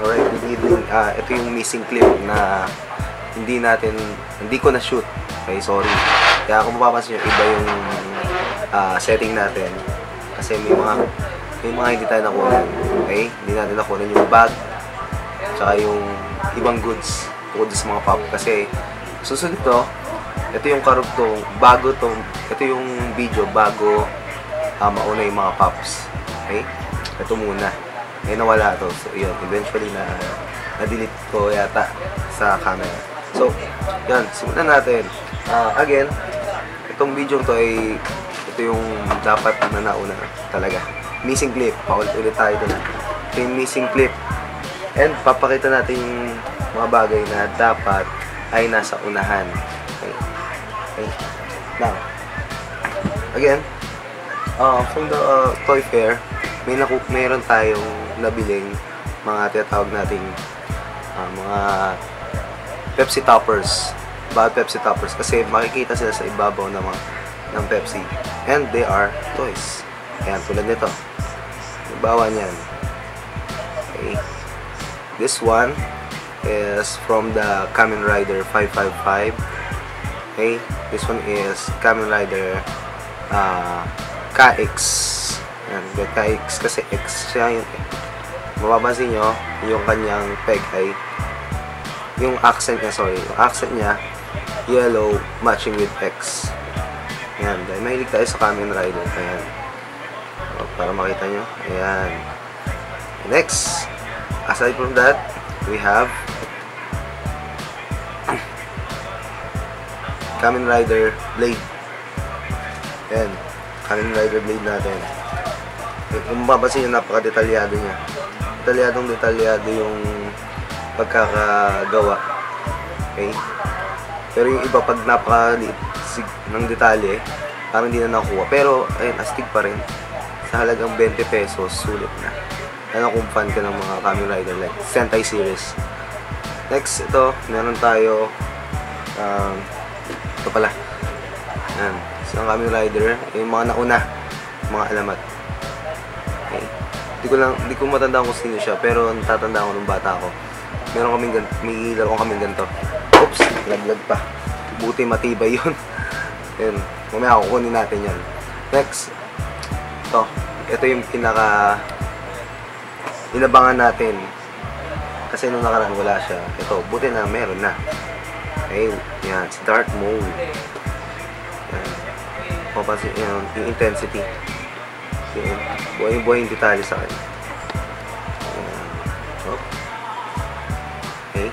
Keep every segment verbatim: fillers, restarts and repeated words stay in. Alright, good evening. Uh, ito yung missing clip na hindi natin, hindi ko na-shoot. Okay, sorry. Kaya kung mapapansin nyo, iba yung uh, setting natin. Kasi may mga, may mga hindi tayo nakunan. Okay? Hindi natin nakunan yung bag, tsaka yung ibang goods, tungkol sa mga pop. Kasi susunod to, ito yung karugtong, bago to, ito yung video bago uh, mauna yung mga pops. Okay? Ito muna. Eh, nawala to. So, yun. Eventually, na, na-delete ko yata sa camera. So, yun. Simulan natin. Uh, again, itong video to ay, ito yung dapat na nauna talaga. Missing clip. Paulit-ulit tayo dun. Ito yung missing clip. And, papakita natin yung mga bagay na dapat ay nasa unahan. Okay. Okay. Now, again, Uh, from the uh, toy fair, may naku mayroon tayong nabiling mga tinatawag nating uh, mga Pepsi toppers. Bakit Pepsi toppers? Kasi makikita sila sa ibabaw ng, mga, ng Pepsi. And they are toys. Ayan, tulad nito. Ibawa niyan. Okay. This one is from the Kamen Rider five five five. Okay. This one is Kamen Rider uh, K X. Ayan, K X kasi X siya yun. Mapapansin nyo, yung kanyang peg ay yung accent niya, sorry, yung accent niya yellow matching with X. Ayan, dahil mahilig tayo sa Kamen Rider. Ayan. O, para makita nyo. Ayan. Next, aside from that, we have Kamen Rider Blade. Ayan. Kamen Rider Blade natin. Kung mapapansin nyo, napaka-detalyado niya. Detalyadong-detalyado yung pagkakagawa. Okay? Pero yung iba, pag napakaliit ng detalye, parang hindi na nakuha. Pero, ayun, astig pa rin. Sa halagang twenty pesos, sulit na. Ano kung fan ka ng mga Kamen Rider like Sentai series. Next, ito, meron tayo, um, ito pala. Ayan. Sa Kamen Rider, yung mga nauna, mga alamat. Okay. Hindi ko lang, hindi ko matandaan kung sino siya, pero natatandaan ko nung bata ako. Meron kaming ganito, may laro kaming ganito. Oops, laglag pa. Buti matibay yun. Yun, mamaya kukunin natin yan. Next, ito. Ito yung pinaka inabangan natin. Kasi nung nakaraan wala siya. Ito, buti na meron na. Okay, yan, si Darth Maul. Mapapansin yun, yung intensity. Yun, buhay-buhay yung detalye sa akin. Yun. Okay.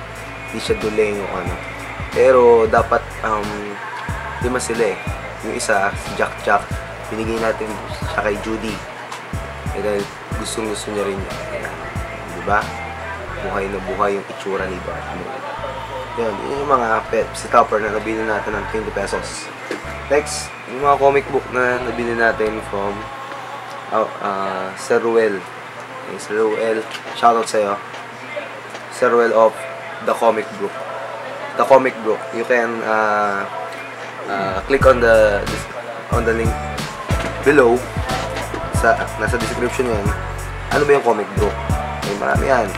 Hindi siya duleng yung ano. Pero dapat, um, lima sila eh. Yung isa, si Jack Jack, binigay natin siya kay Judy. Eh dahil gustong-gusto niya rin yun. Diba? Buhay na buhay yung itsura ni Darth Maul. Yun, yun yung mga Pepsi topper na nabili natin ng twenty pesos. Next, yung mga comic book na nabili natin from uh, uh, Sir Ruel. Okay, Sir Ruel, shoutout sa'yo. Sir Ruel of The Comic Book. The Comic Book. You can uh, uh, click on the on the link below. Sa, nasa description yan. Ano ba yung comic book? Okay, marami yan.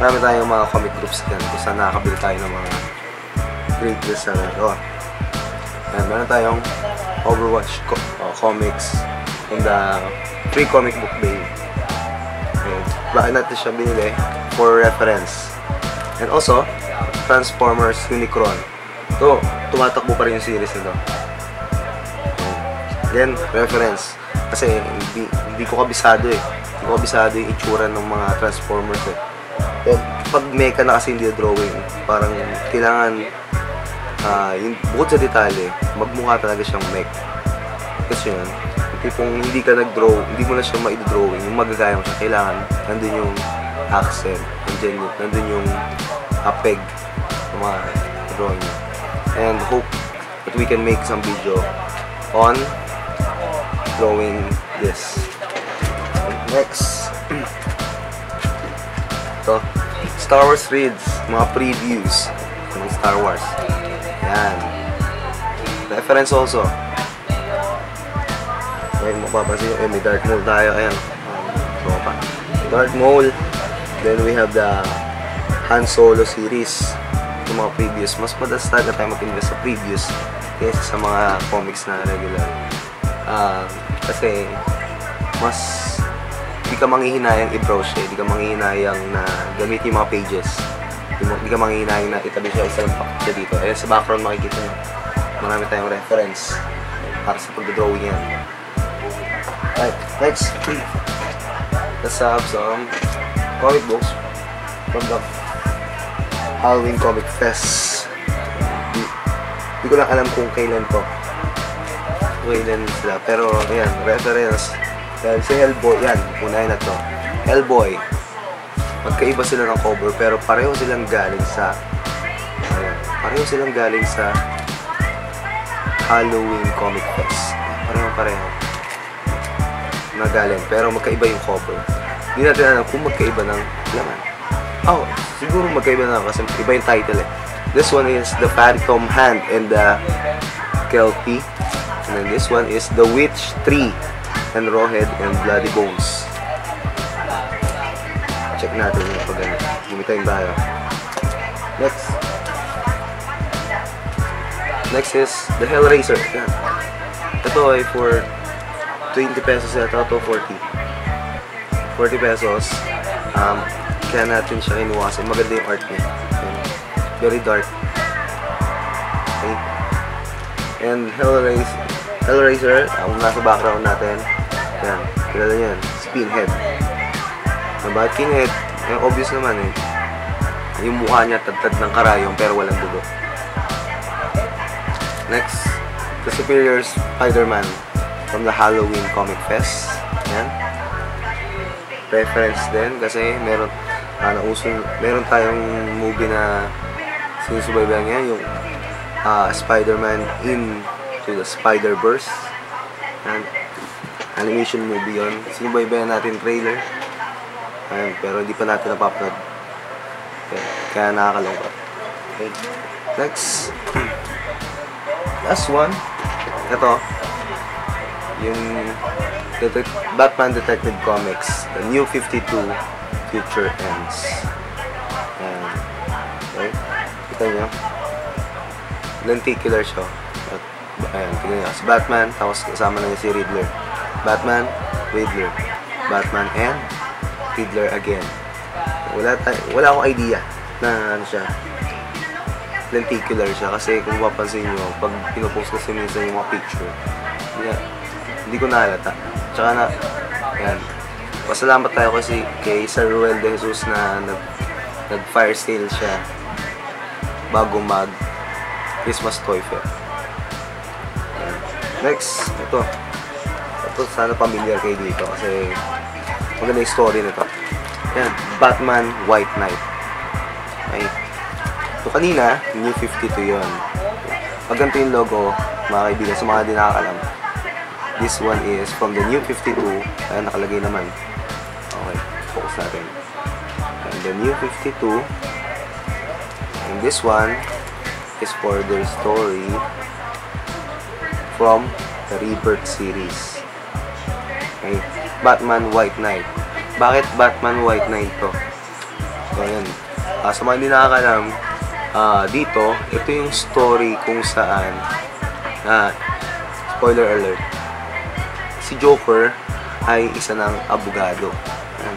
Marami tayong mga comic groups yan. Kung saan nakakabili tayo ng mga great list na ito. And meron tayong Overwatch co uh, comics in the free comic book bay. And bakit natin siya binili? For reference. And also, Transformers Unicron. Ito, tumatakbo pa rin yung series nito. Then, reference. Kasi hindi, hindi ko kabisado eh. Hindi ko kabisado yung itsura ng mga Transformers eh. Then, pag mecha na kasi hindi na drawing, parang kailangan Uh, yung, bukod sa detalye, magmukha talaga siyang mech. Kasi yun, kung hindi ka nag-draw, hindi mo na siya ma-drawing, yung magagaya mo siya, kailangan nandun yung accent, nandun, nandun yung apeg ng mga drawing. And hope that we can make some video on drawing this. Next, so Star Wars reads, mga previews ng Star Wars. Ayan. Reference also. Ayan, mapapansin nyo, may Darth Maul tayo. Ayan. So, Darth Maul. Then we have the Han Solo series. Yung mga previous. Mas madalas talaga tayo mag-invest sa previous kaysa sa mga comics na regular. Uh, kasi, mas di ka manghihinayang i-browse siya. Di ka manghihinayang na gamit yung mga pages. Di, mo, di ka manghihinayang na itabi siya isang picture dito. Ayan, sa background makikita nyo. Marami tayong reference para sa pag-drawing yan. Alright, next. Let's have some comic books from the Halloween Comic Fest. Hindi ko lang alam kung kailan to. Kailan sila. Pero, ayan, reference. Dahil si Hellboy, yan, unahin na to. Hellboy. Magkaiba sila ng cover, pero pareho silang galing sa, ayan, pareho silang galing sa Halloween Comic Fest. Pareho-pareho. Nagaling, pero magkaiba yung cover. Hindi natin alam kung magkaiba ng laman. Oh, siguro magkaiba na kasi iba yung title eh. This one is The Phantom Hand and the Kelpie. And then this one is The Witch Tree and Rawhead and Bloody Bones. Check natin yung pag ano. Gumitayong bayo. Next. Next is The Hellraiser. Yan. Ito ay for twenty pesos at ito forty. forty pesos. Um... Kaya natin siya inuwasan. Maganda yung art niya. Very dark. Okay. And Hellraiser, Hellraiser ang nasa background natin. Yan. Kilala niyan. Pinhead. Bakit Pinhead? Eh, obvious naman eh. Yung mukha niya tad-tad ng karayong pero walang dugo. Next. The Superior Spider-Man from the Halloween Comic Fest. Yan. Reference din kasi meron Uh, nausun, meron tayong movie na sinusubaybayan niya, yung uh, Spider-Man in to the Spider-Verse. And animation movie yun. Sinubaybayan natin trailer. Ayan, pero hindi pa natin napapanood. Okay, kaya nakakalungkot. Okay. Next. Last one. Ito. Yung det Batman Detective Comics. The New fifty-two. Future Ends. Ayan. Okay. Kita nyo. Lenticular siya. Ayan. Tignan nyo. So, Batman. Tapos kasama na niya si Riddler. Batman. Riddler. Batman and Riddler again. Wala tayo. Wala akong idea na ano siya. Lenticular siya. Kasi kung mapapansin nyo, pag pinupost kasi minsan yung mga picture, hindi, hindi ko nahalata. Tsaka na, ayan. Pasalamat tayo kasi kay Sir Ruel De Jesus na nag-fire sale siya bago mag-Christmas toy fair. Next, ito. Ito sana pamilyar kayo dito kasi maganda yung story nito. Ayan, Batman White Knight. Okay. So kanina, New fifty-two yun. Pag ganito yung logo, mga kaibigan, sa mga di nakakalam. This one is from the New fifty-two. Ayan, nakalagay naman. Okay, focus natin. And the New fifty-two. And this one is for the story from the Rebirth series. Okay, Batman White Knight. Bakit Batman White Knight to? So, ayan. Uh, sa mga hindi nakakalam, uh, dito, ito yung story kung saan, uh, spoiler alert, si Joker ay isa ng abogado. Ayan.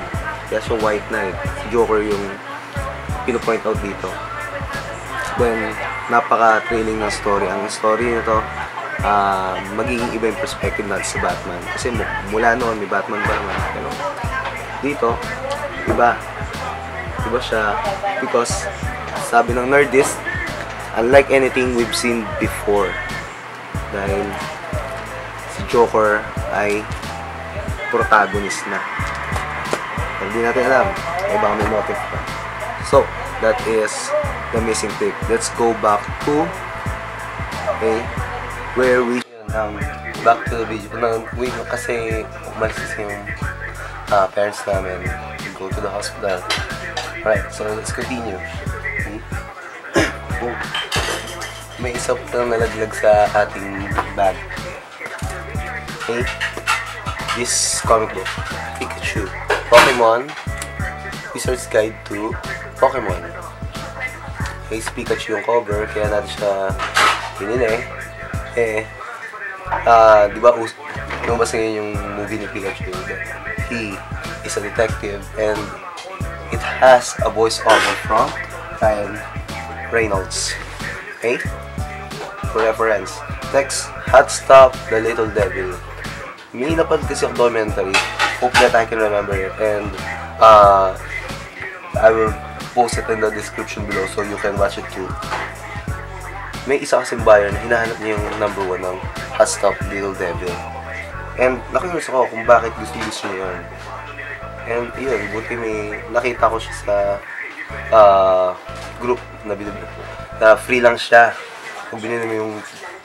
Kaya siya White Knight. Si Joker yung pinu-point out dito. Then, napaka-thrilling ng story. Ang story nito, uh, magiging iba yung perspective natin sa Batman. Kasi mula noon, may Batman ba naman. Pero dito, iba. Iba siya. Because, sabi ng Nerdist, unlike anything we've seen before. Dahil, si Joker ay protagonist na. Hindi natin alam. Ay baka may motive pa. So, that is the missing tape. Let's go back to okay, where we um, back to the video. Nag-uwi ko kasi umalis yung uh, parents namin. We go to the hospital. Alright, so let's continue. Okay. Oh, may isap na nalaglag sa ating bag. Okay. this comic book, Pikachu, Pokemon, Wizard's Guide to Pokemon. Case Pikachu yung cover, kaya natin siya pinili. Eh, ah, di ba, lumabas ngayon yung movie ni Pikachu. He is a detective and it has a voice-over from Ryan Reynolds. Okay? For reference. Next, Hot Stop, The Little Devil. May napanood kasi yung documentary. Hope that I can remember it. And uh, I will post it in the description below so you can watch it too. May isa kasing bayan na hinahanap niya yung number one ng Hot Stop, Little Devil. And nakikinig ako kung bakit gusto-gusto niya yun. And yun, buti may nakita ko siya sa uh, group na, na free lang siya. Kung binili mo yung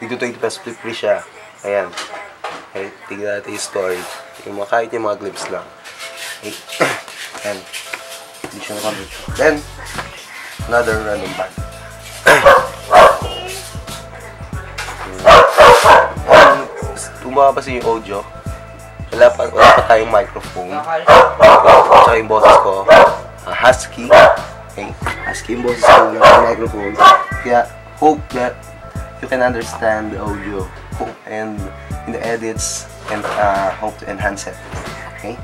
twenty-two pesos, free siya. Ayan. Okay, tignan natin yung story. Yung mga, kahit yung mga glimpse lang. Okay. And, hindi siya nakamit. Then, another random bag. Tumaka pa siya yung audio. Wala pa, wala pa tayong microphone. Okay. Tsaka yung boses ko, uh, husky. Okay. Husky yung boses ko, yung microphone. Kaya, hope that you can understand the audio. Hope and in the edits, and uh, hope to enhance it. Okay?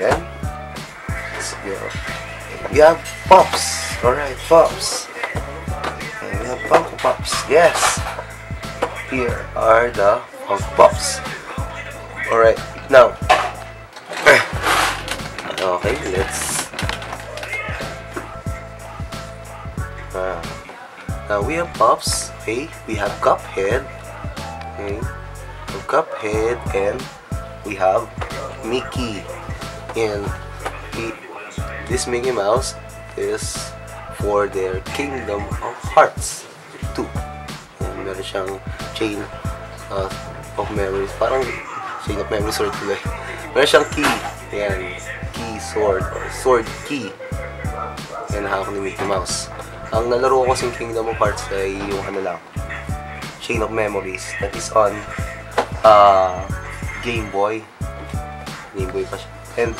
Then, let's go. We have Pops. Alright, Pops. And we have Funko Pops. Yes! Here are the Funko Pops. Alright, now, okay, let's, uh, now we have Pops, okay, we have Cuphead, okay, we have Cuphead, and we have Mickey, and he, this Mickey Mouse is for their Kingdom of Hearts two, and meron siyang chain uh, of memories, parang, Chain of Memories sword tuloy. Meron siyang key. Ayan. Key sword. Or sword key. Ayan, nakaka ni Mickey Mouse. Ang nalaro ko kasing Kingdom of Hearts ay yung ano lang, Chain of Memories. That is on uh, Game Boy. Game Boy pa siya. And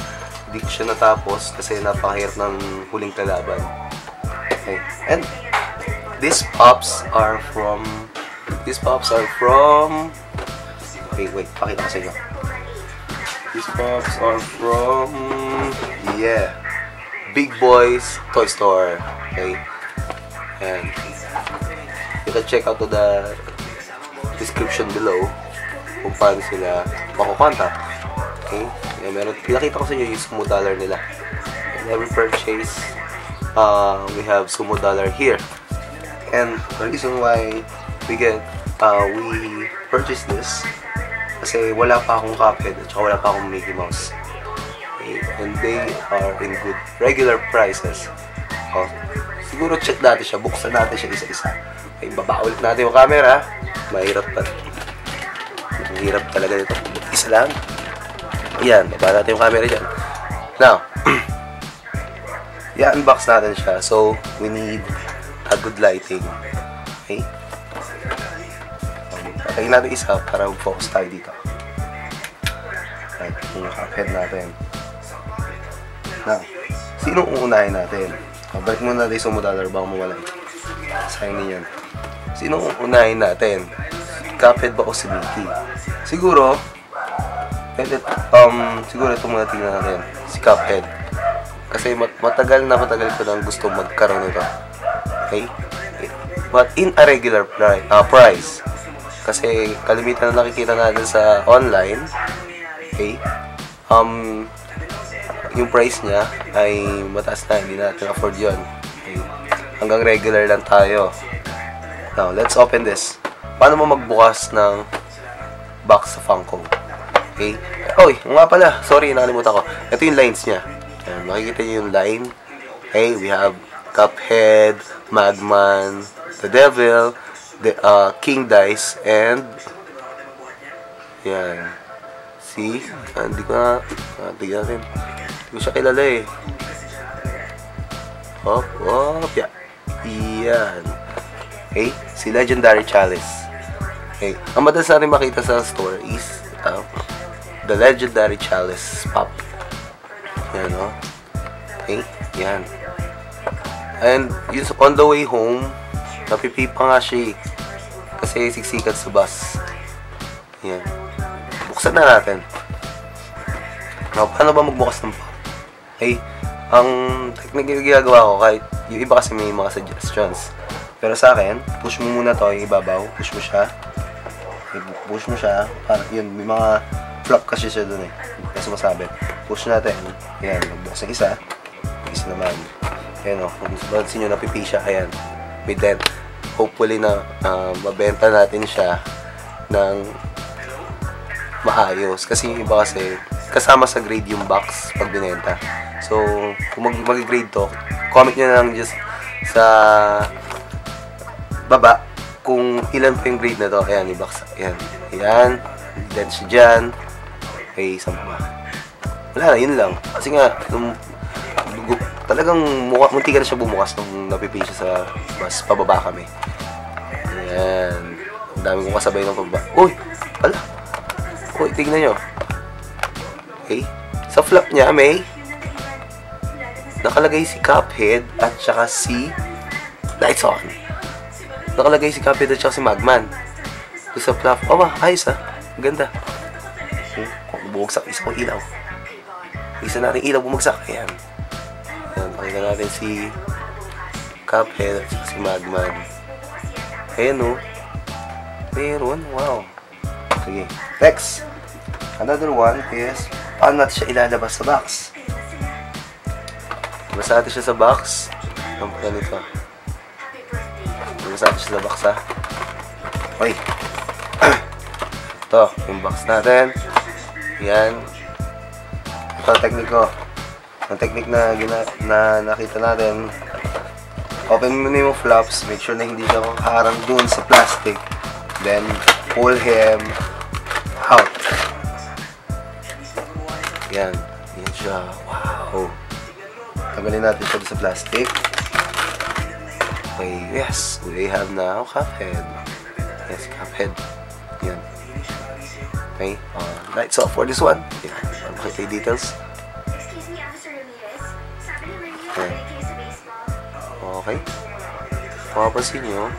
di ko siya natapos kasi napakahirap ng huling kalaban. Okay. And these pops are from... These pops are from... Wait, wait, pakita ko sa inyo. These pops are from, yeah, Big Boy's Toy Store. Okay? And you can check out to the description below kung paano sila makukontact. Okay? Yeah, meron, pinakita ko sa inyo yung sumo dollar nila. And every purchase, uh, we have sumo dollar here. And the reason why we get, uh, we purchase this kasi wala pa akong Cuphead at saka wala pa akong Mickey Mouse. Okay. And they are in good regular prices. Oh, siguro check natin siya. Buksan natin siya isa-isa. Okay, baba ulit natin yung camera. Mahirap pa. Mahirap talaga nito. Isa lang. Ayan, baba natin yung camera dyan. Now, i-unbox natin siya. So, we need a good lighting. Okay? Patayin natin isa para mag-focus tayo dito. Right, yung Cuphead natin. Now, sinong uunahin natin? Balik muna natin yung sumudadar, baka mawala. Sayang din yan. Sinong uunahin natin? Cuphead ba o si Mickey? Siguro, it, um, siguro ito muna tingnan natin. Si Cuphead. Kasi mat matagal na matagal ko lang gusto magkaroon nito. Okay? But in a regular pri uh, price. Kasi kalimitan na nakikita natin sa online, okay, um, yung price niya ay mataas na, hindi natin afford yun. Okay. Hanggang regular lang tayo. Now, let's open this. Paano mo magbukas ng box sa Funko? Okay. Oy, nga pala, sorry, nakalimutan ko. Ito yung lines niya. Ayan, makikita niyo yung line. Okay, we have Cuphead, Madman, The Devil, the uh, King Dice, and yan si hindi uh, ko na uh, tignan natin, hindi ko siya kilala eh. Hop hop yan, yan. Okay, si Legendary Chalice. Okay, ang madalas natin makita sa store is uh, the legendary chalice pop. Yan, o. Okay, yan. And yun, on the way home, napipee pa nga siya, kasi siksikat sa bus. Yan. Buksan na natin. Now, paano ba magbukas ng pop? Okay, ang technique ginagawa ko, kahit yung iba kasi may mga suggestions. Pero sa akin, push mo muna to, yung ibabaw, push mo siya. Push mo siya, parang yun, may mga flop kasi siya dun eh. Kasi masabit. Push natin, ayan, magbukas ng isa, isa naman. Ayan o, kung pansin nyo, napipi siya, ayan, may dent. Hopefully na uh, mabenta natin siya ng maayos. Kasi yung iba kasi, kasama sa grade yung box pag binenta. So, kung mag mag-grade to, comment nyo na lang just sa baba kung ilan pa yung grade na to. Ayan, i-box. Ayan. Ayan. Dead siya dyan. Okay, isang pa. Wala na, yun lang. Kasi nga, nung, talagang muka, munti ka na siya bumukas nung napipay siya sa bus. Pababa kami. Ayan. Ang dami kong kasabay ng pababa. Uy! Ala! Uy, tignan nyo. Okay. Sa flap niya, may nakalagay si Cuphead at saka si Lights On. Nakalagay si Cuphead at si Magman. Sa flap. Oh, ma, ayos ah. Ganda. Hmm? Bumagsak isa kong ilaw. Isa natin ilaw bumagsak. Ayan. Ayan, pakita natin si Cuphead at si Magman. Ayan o. Oh. Meron. Wow. Sige. Next. Another one is, paano natin siya ilalabas sa box? Labas natin siya sa box. Ang ganito ah. Sa atin sa box, ha? Okay. Ito, yung box natin. Yan. Ito ang technique ko. Ang technique na, na nakita natin. Open mo na yung flaps. Make sure na hindi siya kakaharang dun sa plastic. Then, pull him out. Yan. Yan siya. Wow. Tanggalin natin siya sa plastic. Okay, yes, we have now Cuphead. Yes, Cuphead. Yan. Okay, uh, lights off for this one. Yeah, I'll put the details. Okay. Okay. Papasin nyo.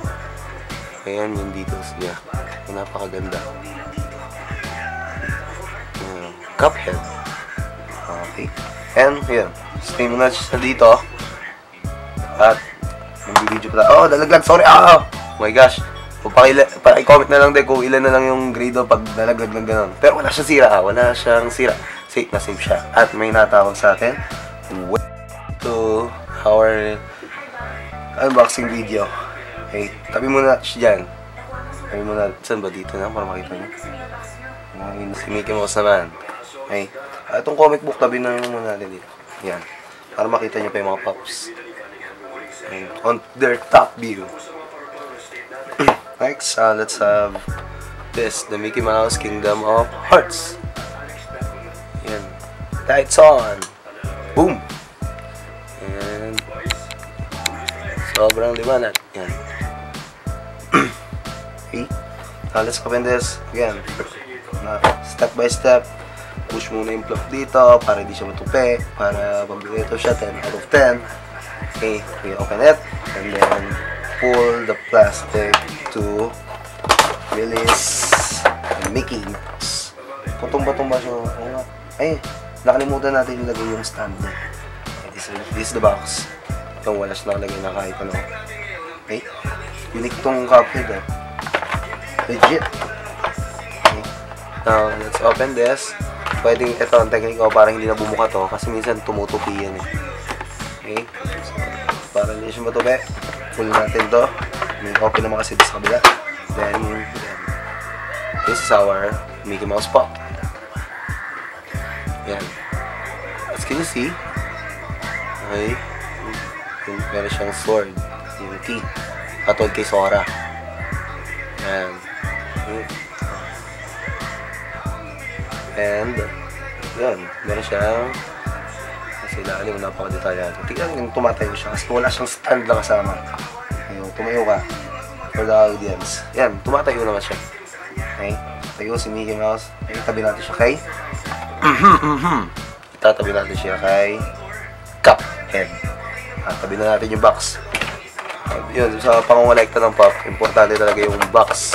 Ayan yung details niya. Napakaganda. Yeah. Cuphead. Okay. And, yan. Stay muna siya dito. At, video pala. Oh, nalaglag. Sorry. Ah, oh my gosh. Paki-comment na lang din kung ilan na lang yung grade o pag nalaglag lang ganun. Pero wala siyang sira. Wala siyang sira. Safe na safe siya. At may natawag sa atin. Welcome to our unboxing video. Okay. Tabi muna siya dyan. Tabi muna. Saan ba dito na? Para makita niyo. Si Mickey Mouse naman. Okay. Itong comic book tabi na yung muna natin dito. Yan. Para makita niyo pa yung mga pops. And on their top view. Next, uh, let's have this, the Mickey Mouse Kingdom of Hearts. Ayan. Lights on. Boom. Ayan. Sobrang liwanag. Ayan. Okay. Now, let's open this. Again. Step by step. Push muna yung plop dito para hindi siya matupi. Para pabili ito siya ten out of ten. Okay, we open it and then pull the plastic to release Mickey. Putumba-tumba siya. Ay, nakalimutan natin yung lagay yung stand. This, this is the box. Itong wala siya nakalagay na kahit ano. Okay, unique tong Cuphead eh. Legit. Okay. Now, let's open this. Pwedeng ito ang technique ko para hindi na bumuka to kasi minsan tumutupi yan eh. Okay. Para hindi siya matupi, pull natin to. May open naman kasi sa kabila. Then, this is our Mickey Mouse pop. Yan. As can you see, okay, meron siyang sword, yung key, katulad kay Sora. Yan. And, yan, meron siyang ilalim, napaka-detalyado. Tignan yung tumatayo siya kasi wala siyang stand na kasama. Ayun, tumayo ka for the audience. Ayan, tumatayo naman siya. Okay? Tayo si Mickey Mouse. Ay, itabi natin siya kay... Itatabi natin siya kay... Cuphead. Tabi na natin yung box. Yun, sa pangungolekta ng pop, importante talaga yung box.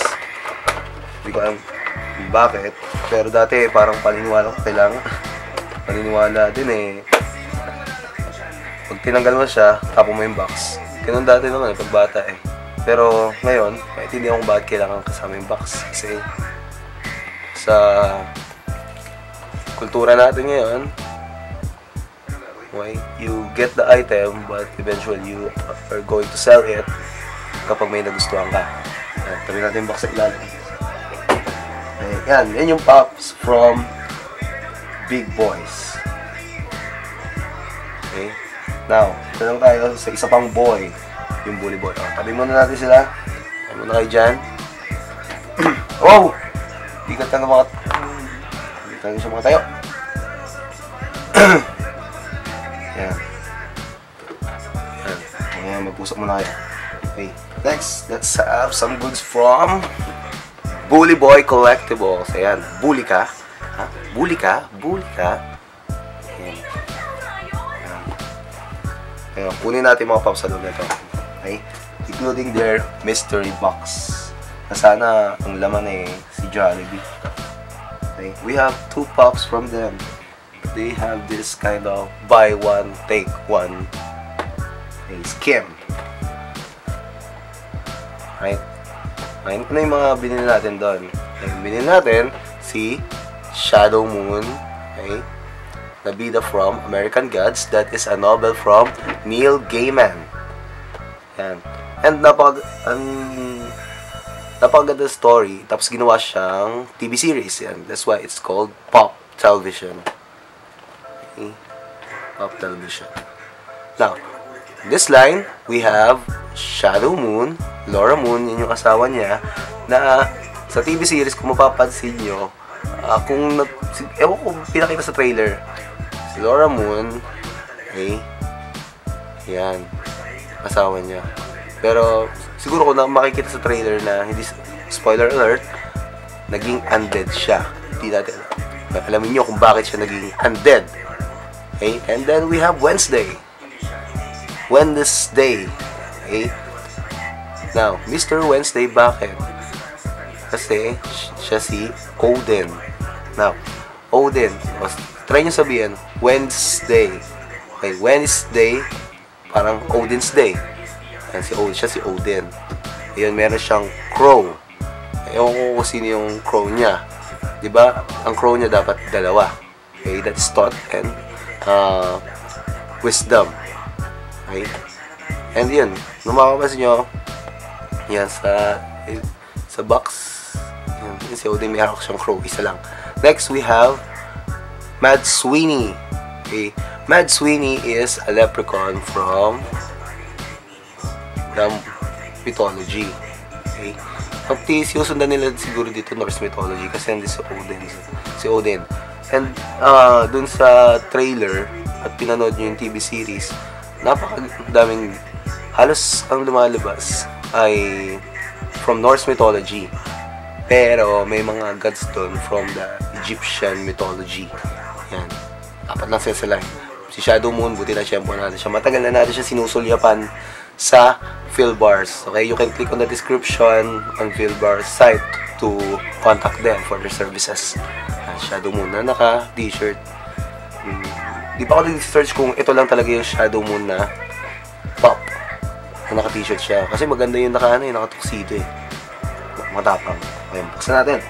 Hindi ko alam bakit. Pero dati, parang paniniwala ko kailangan. Paniniwala din eh. Pag tinanggal mo siya, tapon mo yung box. Ganun dati naman, pagbata eh. Pero ngayon, kahit hindi akong bakit kailangan kasama yung box. Kasi sa kultura natin ngayon, okay, you get the item but eventually you are going to sell it kapag may nagustuhan ka. Tabi natin yung box sa ilalim. Ayan, yan yung pops from Big Boys. Okay? Now, ito lang tayo sa isa pang boy. Yung bully boy. O, tabi muna natin sila. Tabi muna kayo dyan. Oh! Higat lang ang mga... Higat lang siya mga tayo. Ayan. Ayan. Ayan, magpusok muna kayo. Okay. Next, let's have some goods from Bully Boy Collectibles. Ayan. Bully ka. Ha? Bully ka. Bully ka. Ayan. Ayan. Ayan. Kunin natin mga pops sa loob nito. Okay. Including their mystery box. Na sana ang laman eh si Jollibee. Okay. We have two pops from them. They have this kind of buy one, take one okay, scheme. Right? Ngayon ko na yung mga binili natin doon. Ngayon binili natin si Shadow Moon. Okay. Nabida from American Gods. That is a novel from Neil Gaiman. Yan. And napag um, napaganda story, tapos ginawa siyang T V series. Yan. That's why it's called Pop Television. Okay. Pop Television. Now, this line, we have Shadow Moon, Laura Moon, yun yung asawa niya, na sa T V series, kung mapapansin nyo, uh, kung, si, ewan ko, pinakita sa trailer, si Laura Moon, okay, yan, asawa niya. Pero siguro ko na makikita sa trailer na hindi, spoiler alert, naging undead siya. Hindi natin alamin niyo kung bakit siya naging undead. Okay? And then we have Wednesday. Wednesday. Okay? Now, Mister Wednesday, bakit? Kasi siya si Odin. Now, Odin, try niyo sabihin Wednesday. Okay, Wednesday parang Odin's Day. Ayan, si Odin, siya si Odin. Ayun, meron siyang crow. Ewan ko kung sino yung crow niya. Diba? Ang crow niya dapat dalawa. Okay, that's thought and uh, wisdom. Okay? And yun, nung makapasin nyo, yan, sa, sa box, yan, si Odin, meron siyang crow, isa lang. Next, we have Mad Sweeney. Okay? Mad Sweeney is a leprechaun from the mythology. Okay? Pagti, sinusundan nila siguro dito Norse Mythology kasi hindi si Odin. Si Odin. And uh, dun sa trailer at pinanood nyo yung T V series, napakadaming halos ang lumalabas ay from Norse Mythology. Pero may mga gods dun from the Egyptian Mythology. Yan. Apat lang siya sila. Si Shadow Moon, buti na siyempo natin siya. Matagal na natin siya sinusulyapan sa Philbars. Okay, you can click on the description on Philbars site to contact them for their services. Shadow Moon na naka-t-shirt. Hmm. Di pa ako nag-search kung ito lang talaga yung Shadow Moon na pop. Na naka-t-shirt siya. Kasi maganda yung naka-ano, yung naka-tuxedo eh. Matapang. Okay, buksan natin.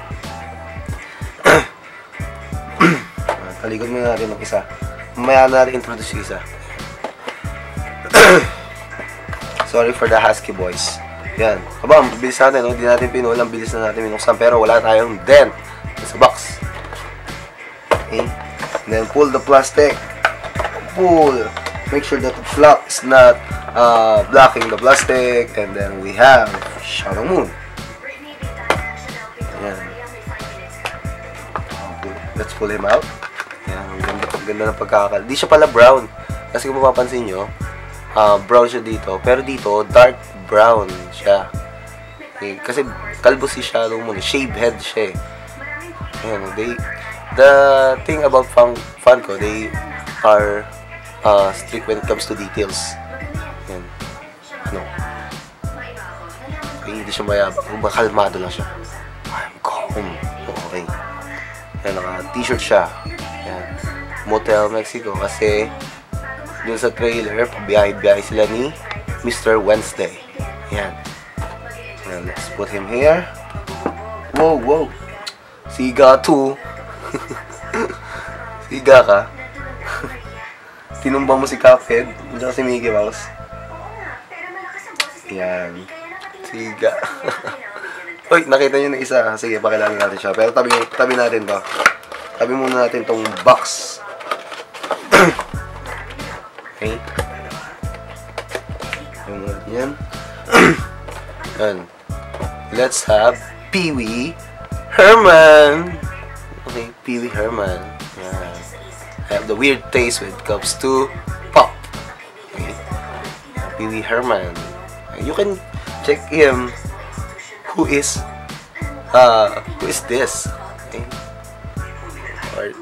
Talikod mo natin ng isa. Mamaya na introduce yung isa. Sorry for the husky boys. Yan. Aba, ang bilis natin. Hindi no? Natin pinulang. Bilis na natin minuksan. Pero wala tayong dent sa box. Okay. And then pull the plastic. Pull. Make sure that the flap is not uh, blocking the plastic. And then we have Shadow Moon. Yan. Okay. Let's pull him out. Yan. Ganda ng pagkakal. Di siya pala brown. Kasi kung mapapansin nyo, uh, brown siya dito. Pero dito, dark brown siya. Okay. Kasi kalbo si Shadow Moon. Shave head siya eh. you know, they, the thing about Fun Funko, they are uh, strict when it comes to details. Yan. Ano? Ay, hindi siya mayab. Kalmado lang siya. I'm calm. Okay. Yan, naka-t-shirt siya. Yan. Motel Mexico kasi dun sa trailer, pabiyahe-biyahe sila ni Mister Wednesday. Yan. Yan. Let's put him here. Whoa, whoa. Siga too. Siga ka. Tinumba mo si Cuphead. Diyan si Mickey Mouse. Yan. Siga. Uy, nakita nyo na isa. Sige, pakilangin natin siya. Pero tabi, tabi natin ba? Tabi muna natin tong box. Okay. Yan. Yan. Let's have Pee-wee Herman. Okay, Pee-wee Herman. Yan. I have the weird taste when it comes to pop. Okay. Pee-wee Herman. You can check him. Who is? Uh, who is this? Okay. Or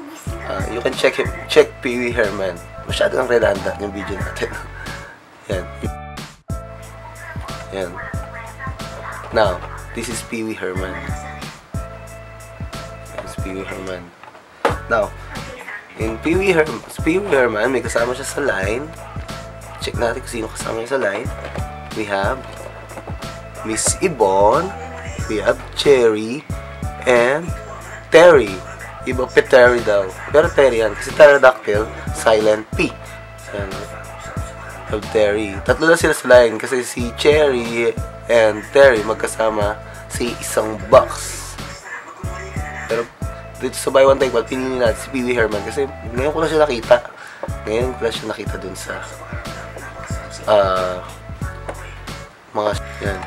uh, you can check him. Check Pee-wee Herman. Masyadong redundant yung video natin. Yan. Yan. Now, this is Pee-wee Herman. This is Pee-wee Herman. Now, in Pee-wee Herman, Pee-wee Herman, may kasama siya sa line. Check natin kung sino kasama niya sa line. We have Miss Yvonne. We have Cherry and Terry. Iba Peteri daw. Pero Terry yan. Kasi Pterodactyl, silent P. And have Terry. Tatlo na sila sa line. Kasi si Cherry and Terry magkasama sa isang box. Pero dito sa buy one take one, pinili natin si Pee-wee Herman. Kasi ngayon ko na siya nakita. Ngayon ko na siya nakita dun sa uh, mga yan.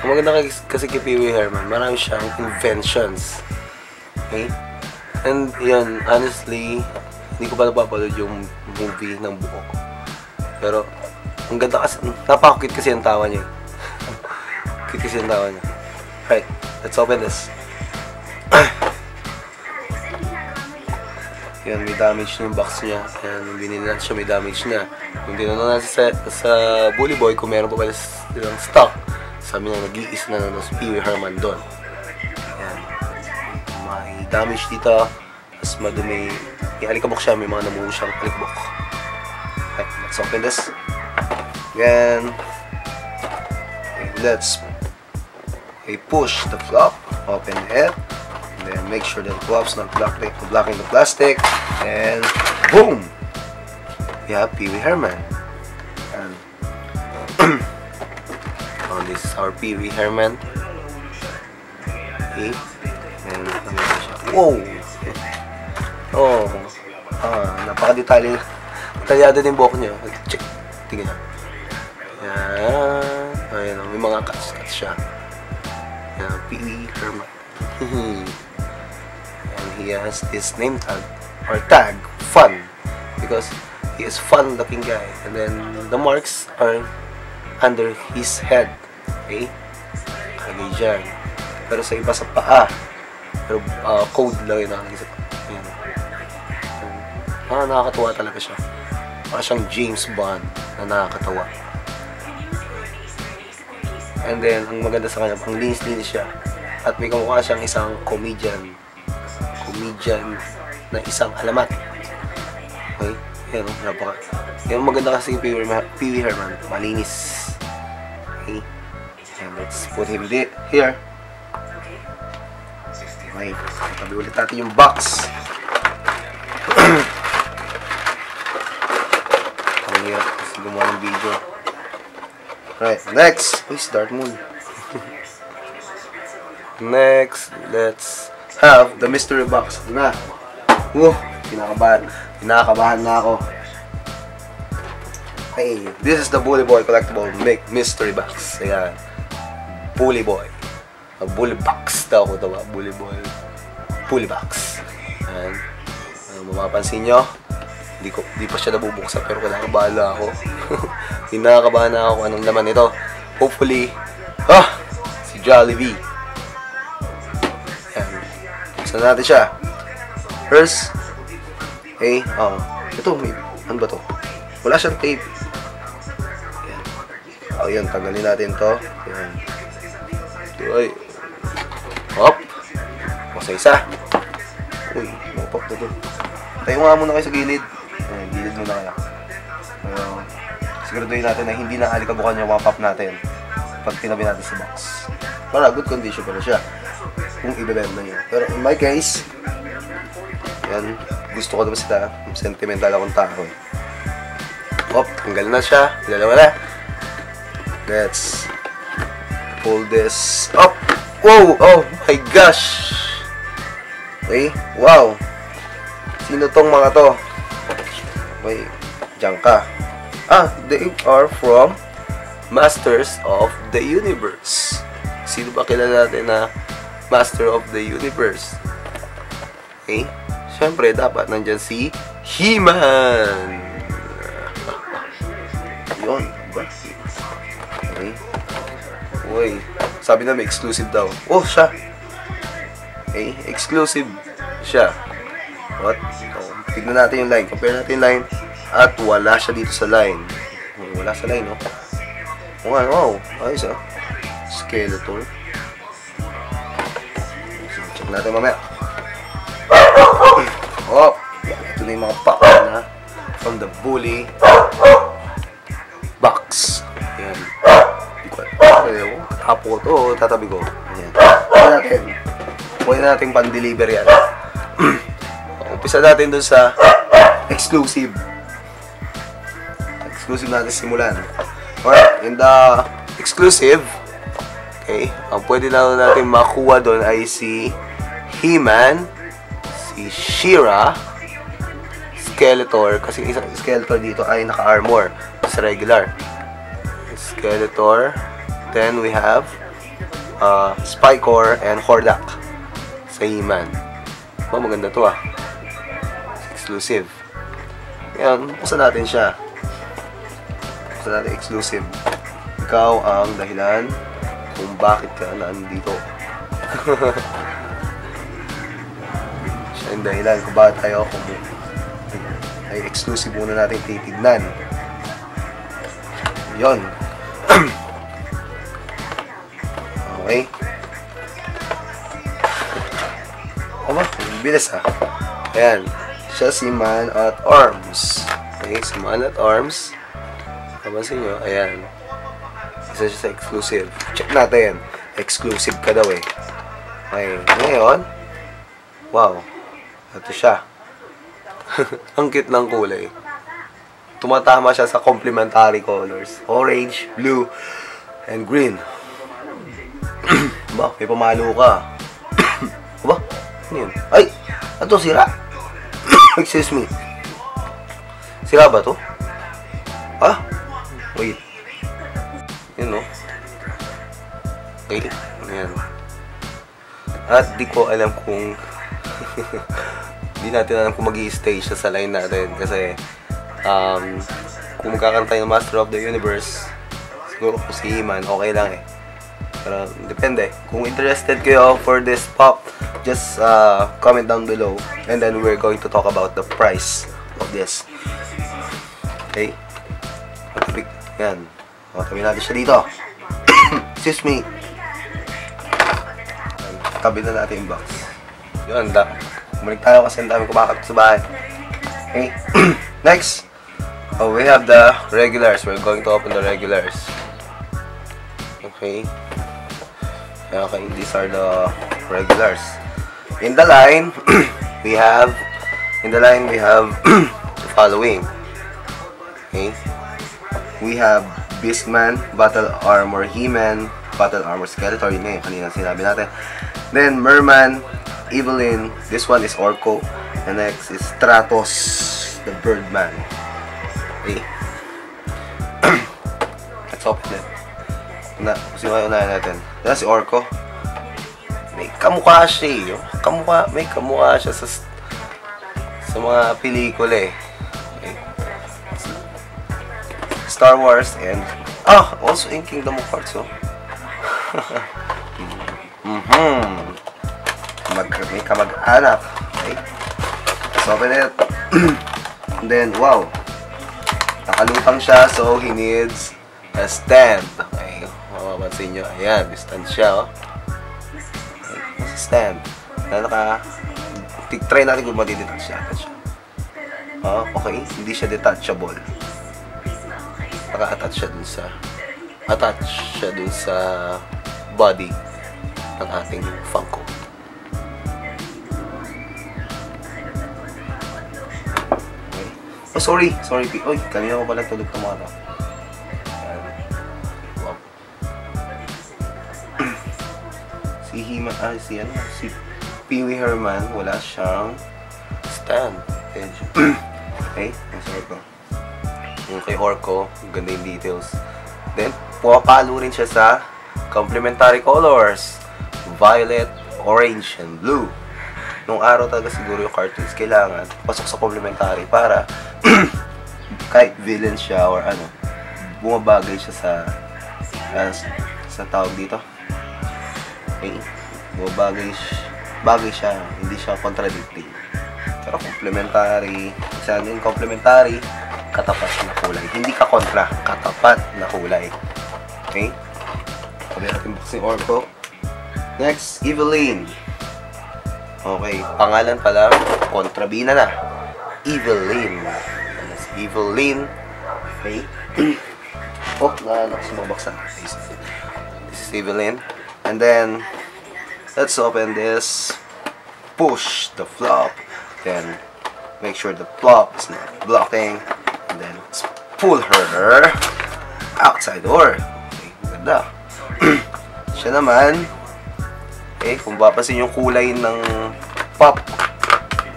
Ang maganda kasi kay Pee-wee Herman, marami siyang inventions. Okay? And yun, honestly, hindi ko pa napapalood yung movie ng buo ko. Pero, ang ganda kasi, napakakit kasi ang tawa niya. Cute kasi ang tawa niya. Alright, let's open this. Yan, may damage na yung box niya. Yan, nung binili natin siya, may damage na. Nung tinanong natin sa, sa Bully Boy, kung meron pa pala silang stock, sabi niya, nag-iis na ng Pee-wee Herman doon. Damage dito, mas madumi. Yung alikabok siya, may mga namuno siyang alikabok. Alright, let's open this. Again. Let's okay, push the flop, open it, and then make sure that the flop's not blocking, blocking the plastic. And boom! We have Pee-wee Herman. And oh, this is our Pee-wee Herman. Okay. And, wow! Oh! Ah, napaka-detalye. Detalyado din buhok niya. Check. Tingnan niya. Ayan. Ayan. May mga cuts-cuts siya. Ayan. Pee-wee Herman. And he has his name tag. Or tag. Fun. Because he is fun-looking guy. And then the marks are under his head. Okay? Kagay dyan. Pero sa iba sa paa. Pero uh, code lang yun ang isip. Ayan. Ah, nakakatawa talaga siya. Parang siyang James Bond na nakakatawa. And then, ang maganda sa kanya, ang linis-linis siya. At may kamukha siyang isang comedian. Comedian na isang alamat. Okay? Ayan, napaka. Ayan, maganda kasi yung Pee-wee Herman. Malinis. Okay? And let's put him here. Okay, tabi ulit natin yung box. Ang hirap kasi gumawa ng video. Alright, next! Uy, si Darth Maul. Next, let's have the mystery box. Ito na. Woo! Kinakabahan. Kinakabahan na ako. Hey, this is the Bully Boy Collectible Mystery Box. Ayan. Bully Boy. A bully box daw ko daw, bully boy, bully box. Ayan. Ano, mapapansin nyo, hindi ko, di pa siya nabubuksan pero kinakabahan ako. Kinakabahan na ako kung anong laman nito. Hopefully, ah, si Jollibee. Ayan. Saan natin siya? First, eh, oh, ito, maybe. Ano ba to? Wala siyang tape. Ayan. Oh, yun, tanggalin natin to. Ayan. Ito ay. Hop. Masa-isa. Uy, mapop na to. Tayo nga muna kayo sa gilid. Ayan, gilid muna kaya. Ayan. Siguraduhin natin na hindi na alikabukan yung mga pop natin pag tinabi natin sa box. Para good condition pala siya. Kung ibebenta niyo. Pero in my case, yan, gusto ko naman sila. Sentimental akong tao. Hop, tanggal na siya. Ilalawa na. Let's pull this up. Wow! Oh my gosh! Okay, wow! Sino tong mga to? Okay, dyan ka. Ah, they are from Masters of the Universe. Sino ba kilala natin na Master of the Universe? Okay. Siyempre, dapat nandyan si He-Man. Yun. Okay. Uy. Sabi na may exclusive daw. Oh, siya. Okay. Exclusive siya. What? Oh, tignan natin yung line. Compare natin yung line. At wala siya dito sa line. Wala sa line, no? Oh, wow. Ayos, ah. Skeletor. Check natin mamaya. Oh! Ito na yung mga pack na from the bully box. Ayan. Hapo ito. Oh, tatabi ko. Ayan. Pwede natin. Pwede natin pan-deliver yan. Umpisa natin dun sa exclusive. Exclusive natin simulan. Alright, in the exclusive, okay, ang pwede lang natin makuha doon ay si He-Man, si She-Ra, Skeletor, kasi isang Skeletor dito ay naka-armor sa regular. Skeletor, then we have uh, Spycore and Hordak sa He-Man. Oh, maganda to ah. Exclusive. Ayan, pusa natin siya. Pusa natin exclusive. Ikaw ang dahilan kung bakit ka nandito. Siya ang dahilan kung bakit tayo kung ay exclusive muna natin titignan. Yun. Okay. O ba? Bilis ha. Ayan. Siya si Man-At-Arms. Okay, si Man-At-Arms. Kapansin nyo, ayan. Isa siya sa exclusive. Check natin. Exclusive ka daw eh. Okay, ngayon. Wow. Ito siya. Ang cute ng kulay. Tumatama siya sa complementary colors. Orange, blue, and green. Ba, may pamalo ka. Ba? Ano yun? Ay! Ito, sira. Excuse me. Sira ba to? Ah? Wait. Yun no? Okay. Ayan. At di ko alam kung di natin alam kung mag-i-stay siya sa line natin. Kasi um, kung magkakanta yung Master of the Universe, siguro ko si He-Man, okay lang eh. Pero depende. Kung interested kayo for this pop, just uh, comment down below. And then we're going to talk about the price of this. Okay? Yan. O, tabi natin siya dito. Excuse me. Tabi na natin yung box. Yun, da. Bumalik tayo kasi ang dami kumakap sa bahay. Okay. Next. Oh, we have the regulars. We're going to open the regulars. Okay. Okay, these are the regulars. In the line, we have, in the line, we have the following. Okay. We have Beastman, Battle Armor He-Man, Battle Armor Skeletor, yun yung kanina sinabi natin. Then, Merman, Evil-Lyn, this one is Orko. And next is Stratos, the Birdman. Okay. Let's open it. Na, sinuha unahin natin. That's si Orko. May kamukha siya eh. Kamukha, may kamukha siya sa, sa mga pelikula eh. Star Wars and ah also in Kingdom of Hearts. So mm-hmm. Mag May kamag-anak. Okay. Let's open it. And then, wow. Nakalutang siya, so he needs a stand. Okay. Mapapansin nyo. Ayan, may stand siya. Oh. Okay. Stand. Na naka... Try natin kung matidetach siya. Oh, okay. Hindi siya detachable. Naka-attach siya dun sa... Attach siya dun sa... body ng ating Funko. Okay. Oh, sorry! Sorry, P. Uy, kanina ko pala tulog ng mga tao. Wow. Si He-Man, ah, si ano? Si Pee-wee Herman, wala siyang stand. Okay, ang sorry ko. Yung kay Orko, ganda yung details. Then, pumapalo rin siya sa complementary colors, violet, orange, and blue. Nung araw talaga siguro yung cartoons, kailangan pasok sa complementary para kahit villain siya or ano, bumabagay siya sa uh, sa tawag dito. Okay? Bumabagay bagay siya, hindi siya contradicting. Pero complementary, isa din complementary, katapat na kulay. Hindi ka kontra, katapat na kulay. Okay? Meron din Orko. Next, Evil-Lyn. Okay, pangalan pala, kontrabina na. Evil-Lyn. Evil-Lyn. Okay. Oh, nakasumabaksa. This is Evil-Lyn. And then, let's open this. Push the flop. Then, make sure the flop is not blocking. And then, let's pull her outside door. Okay, ganda. Siya naman, eh, kung papasin yung kulay ng pop,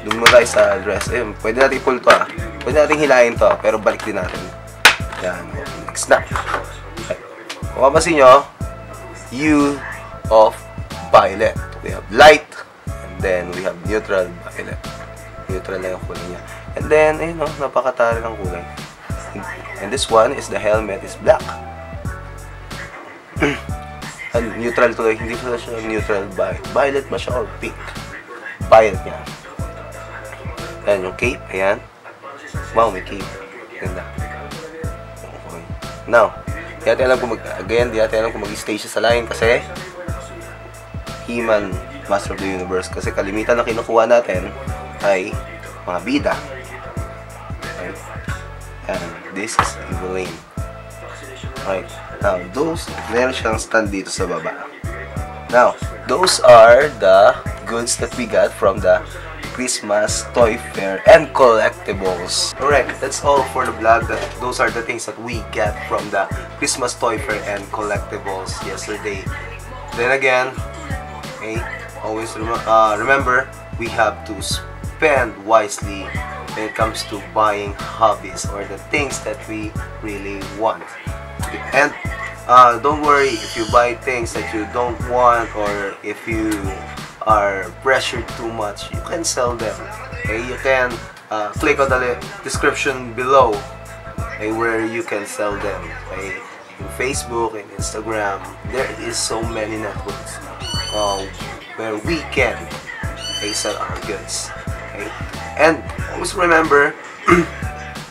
doon mo tayo sa dress. Eh, pwede natin pull to ah. Pwede natin hilahin to ah, pero balik din natin. Yan, next na. Okay. Kung papasin nyo, hue of violet. We have light, and then we have neutral violet. Neutral na yung kulay niya. And then, eh, no, napakatari ng kulay. And this one is the helmet is black. Neutral tuloy, hindi pala siya neutral violet. Violet ba siya or pink? Violet niya. Ayan yung cape, ayan. Wow, may cape. Ganda. Okay. Now, di natin alam kung mag, again, di natin alam kung mag-stay siya sa line kasi He-Man, Master of the Universe. Kasi kalimitan na kinukuha natin ay mga bida. Okay. And this is Evil-Lyn. Right. Now, those, meron siyang stand dito sa baba. Now, those are the goods that we got from the Christmas Toy Fair and collectibles. Alright, that's all for the vlog. That, those are the things that we got from the Christmas Toy Fair and collectibles yesterday. Then again, okay, always rem uh, remember, we have to spend wisely when it comes to buying hobbies or the things that we really want. And Uh, don't worry if you buy things that you don't want or if you are pressured too much, you can sell them. Okay? You can uh, click on the description below, okay, where you can sell them. Okay? In Facebook and Instagram, there is so many networks uh, where we can okay, sell our goods. Okay? And always remember,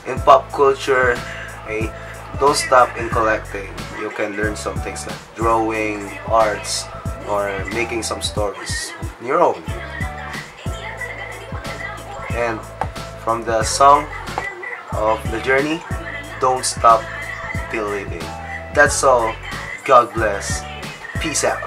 in pop culture, okay, don't stop in collecting. You can learn some things like drawing, arts, or making some stories on your own. And from the song of the journey, don't stop believing. That's all. God bless. Peace out.